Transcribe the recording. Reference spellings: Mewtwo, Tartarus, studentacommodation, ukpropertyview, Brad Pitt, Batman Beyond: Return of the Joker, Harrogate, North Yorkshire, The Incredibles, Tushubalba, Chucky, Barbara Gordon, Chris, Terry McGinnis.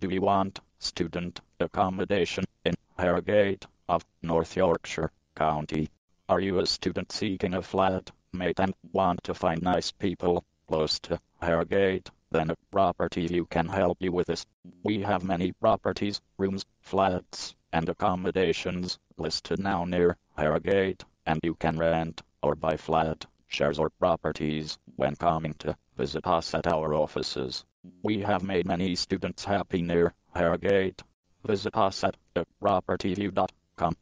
Do you want student accommodation in Harrogate of North Yorkshire County? Are you a student seeking a flat, mate, and want to find nice people close to Harrogate? Then UkPropertyView can help you with this. We have many properties, rooms, flats, and accommodations listed now near Harrogate, and you can rent or buy flat, shares, or properties when coming to visit us at our offices. We have made many students happy near Harrogate. Visit us at ukpropertyview.com.